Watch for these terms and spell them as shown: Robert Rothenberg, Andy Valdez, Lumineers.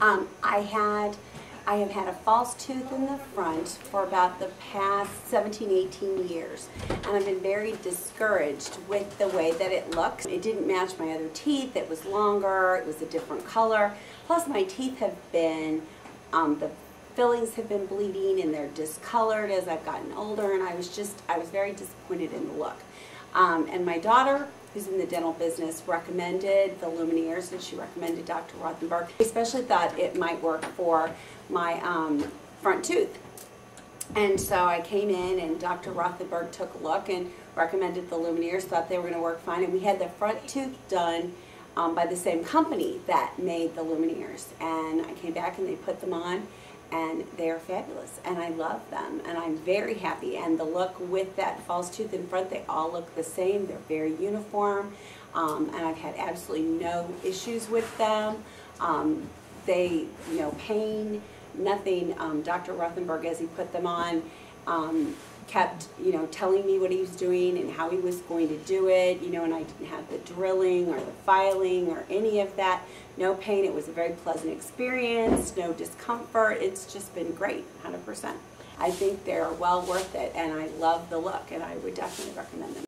I have had a false tooth in the front for about the past 17, 18 years, and I've been very discouraged with the way that it looks. It didn't match my other teeth, it was longer, it was a different color, plus my teeth have been, the fillings have been bleeding and they're discolored as I've gotten older, and I was very disappointed in the look. And my daughter, who's in the dental business, recommended the Lumineers, and she recommended Dr. Rothenberg. I especially thought it might work for my front tooth. And so I came in and Dr. Rothenberg took a look and recommended the Lumineers, thought they were going to work fine, and we had the front tooth done by the same company that made the Lumineers. And I came back and they put them on, and they are fabulous, and I love them, and I'm very happy. And the look with that false tooth in front, they all look the same, they're very uniform, and I've had absolutely no issues with them. No pain, nothing. Dr. Rothenberg, as he put them on, kept, telling me what he was doing and how he was going to do it, and I didn't have the drilling or the filing or any of that. No pain. It was a very pleasant experience, no discomfort. It's just been great, 100%. I think they're well worth it, and I love the look, and I would definitely recommend them.